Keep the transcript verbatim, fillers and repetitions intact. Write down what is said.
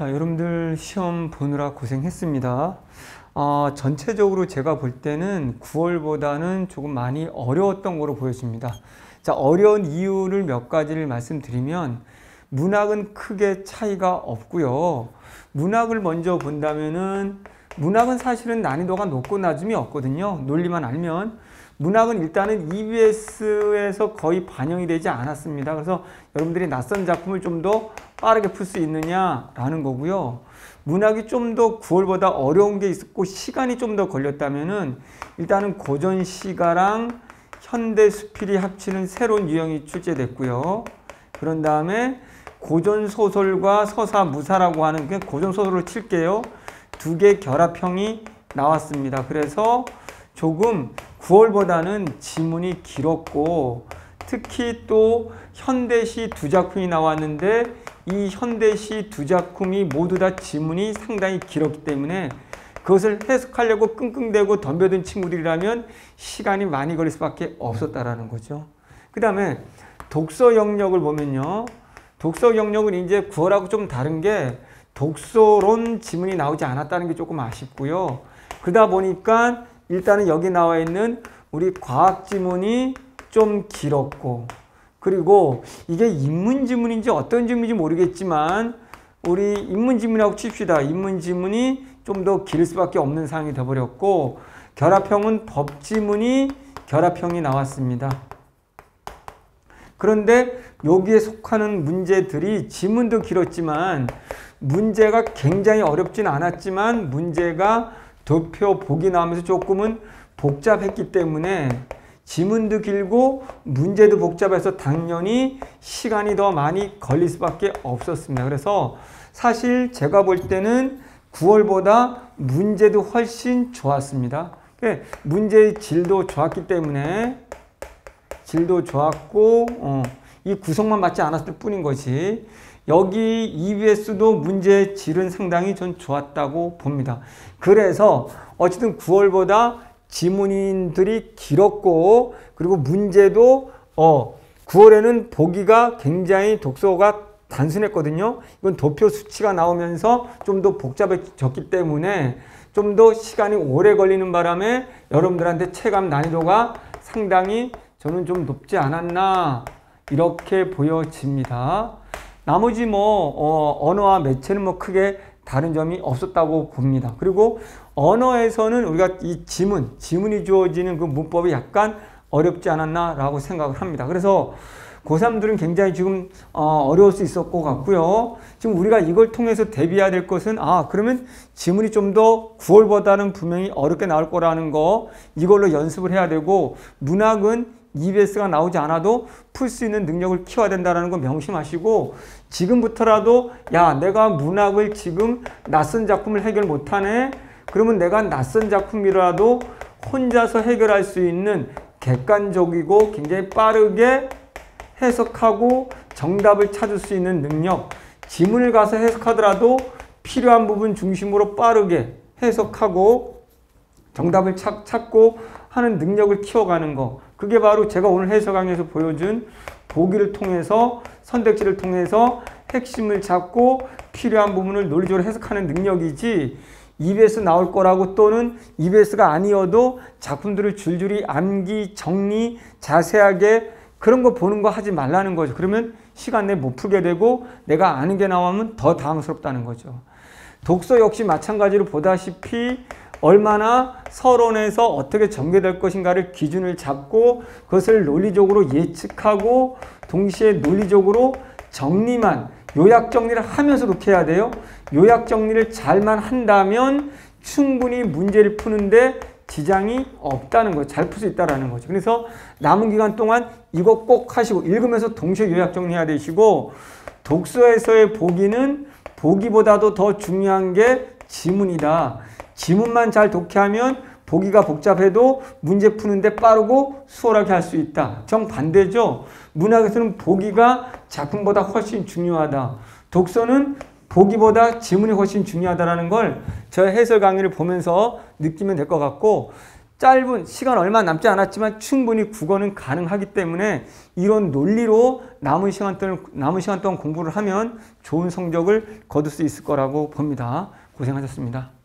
자, 여러분들 시험 보느라 고생했습니다. 어, 전체적으로 제가 볼 때는 구월보다는 조금 많이 어려웠던 거로 보여집니다. 자, 어려운 이유를 몇 가지를 말씀드리면 문학은 크게 차이가 없고요. 문학을 먼저 본다면은 문학은 사실은 난이도가 높고 낮음이 없거든요. 논리만 알면. 문학은 일단은 이비에스에서 거의 반영이 되지 않았습니다. 그래서 여러분들이 낯선 작품을 좀 더 빠르게 풀 수 있느냐라는 거고요. 문학이 좀 더 구월보다 어려운 게 있었고 시간이 좀 더 걸렸다면은 일단은 고전 시가랑 현대 수필이 합치는 새로운 유형이 출제됐고요. 그런 다음에 고전 소설과 서사 무사라고 하는 그냥 고전 소설로 칠게요. 두 개 결합형이 나왔습니다. 그래서 조금 구월보다는 지문이 길었고 특히 또 현대시 두 작품이 나왔는데 이 현대시 두 작품이 모두 다 지문이 상당히 길었기 때문에 그것을 해석하려고 끙끙대고 덤벼든 친구들이라면 시간이 많이 걸릴 수밖에 없었다라는 거죠. 그 다음에 독서 영역을 보면요. 독서 영역은 이제 구월하고 좀 다른 게 독서론 지문이 나오지 않았다는 게 조금 아쉽고요. 그러다 보니까 일단은 여기 나와 있는 우리 과학 지문이 좀 길었고 그리고 이게 인문 지문인지 어떤 지문인지 모르겠지만 우리 인문 지문이라고 칩시다. 인문 지문이 좀 더 길 수밖에 없는 상황이 돼버렸고 결합형은 법 지문이 결합형이 나왔습니다. 그런데 여기에 속하는 문제들이 지문도 길었지만 문제가 굉장히 어렵진 않았지만 문제가 도표 보기 나오면서 조금은 복잡했기 때문에 지문도 길고 문제도 복잡해서 당연히 시간이 더 많이 걸릴 수밖에 없었습니다. 그래서 사실 제가 볼 때는 구월보다 문제도 훨씬 좋았습니다. 문제의 질도 좋았기 때문에 질도 좋았고 어, 이 구성만 맞지 않았을 뿐인 거지 여기 이비에스도 문제의 질은 상당히 전 좋았다고 봅니다. 그래서 어쨌든 구월보다 지문인들이 길었고 그리고 문제도 어, 구월에는 보기가 굉장히 독서가 단순했거든요. 이건 도표 수치가 나오면서 좀 더 복잡해졌기 때문에 좀 더 시간이 오래 걸리는 바람에 여러분들한테 체감 난이도가 상당히 저는 좀 높지 않았나 이렇게 보여집니다. 나머지 뭐 어, 언어와 매체는 뭐 크게 다른 점이 없었다고 봅니다. 그리고 언어에서는 우리가 이 지문, 지문이 주어지는 그 문법이 약간 어렵지 않았나라고 생각을 합니다. 그래서 고삼들은 굉장히 지금 어, 어려울 수 있을 것 같고요. 지금 우리가 이걸 통해서 대비해야 될 것은 아 그러면 지문이 좀 더 구월보다는 분명히 어렵게 나올 거라는 거 이걸로 연습을 해야 되고 문학은 이비에스가 나오지 않아도 풀 수 있는 능력을 키워야 된다는 거 명심하시고 지금부터라도 야 내가 문학을 지금 낯선 작품을 해결 못하네 그러면 내가 낯선 작품이라도 혼자서 해결할 수 있는 객관적이고 굉장히 빠르게 해석하고 정답을 찾을 수 있는 능력 지문을 가서 해석하더라도 필요한 부분 중심으로 빠르게 해석하고 정답을 찾고 하는 능력을 키워가는 거 그게 바로 제가 오늘 해설 강의에서 보여준 보기를 통해서 선택지를 통해서 핵심을 잡고 필요한 부분을 논리적으로 해석하는 능력이지 이비에스 나올 거라고 또는 이비에스가 아니어도 작품들을 줄줄이 암기, 정리, 자세하게 그런 거 보는 거 하지 말라는 거죠. 그러면 시간 내 못 풀게 되고 내가 아는 게 나오면 더 당황스럽다는 거죠. 독서 역시 마찬가지로 보다시피 얼마나 서론에서 어떻게 전개될 것인가를 기준을 잡고 그것을 논리적으로 예측하고 동시에 논리적으로 정리만 요약 정리를 하면서 그렇게 해야 돼요. 요약 정리를 잘만 한다면 충분히 문제를 푸는데 지장이 없다는 거예요. 잘 풀 수 있다는 거죠. 그래서 남은 기간 동안 이거 꼭 하시고 읽으면서 동시에 요약 정리해야 되시고 독서에서의 보기는 보기보다도 더 중요한 게 지문이다. 지문만 잘 독해하면 보기가 복잡해도 문제 푸는데 빠르고 수월하게 할 수 있다. 정반대죠. 문학에서는 보기가 작품보다 훨씬 중요하다. 독서는 보기보다 지문이 훨씬 중요하다는 걸 저의 해설 강의를 보면서 느끼면 될 것 같고 짧은 시간 얼마 남지 않았지만 충분히 국어는 가능하기 때문에 이런 논리로 남은 시간 동안, 남은 시간 동안 공부를 하면 좋은 성적을 거둘 수 있을 거라고 봅니다. 고생하셨습니다.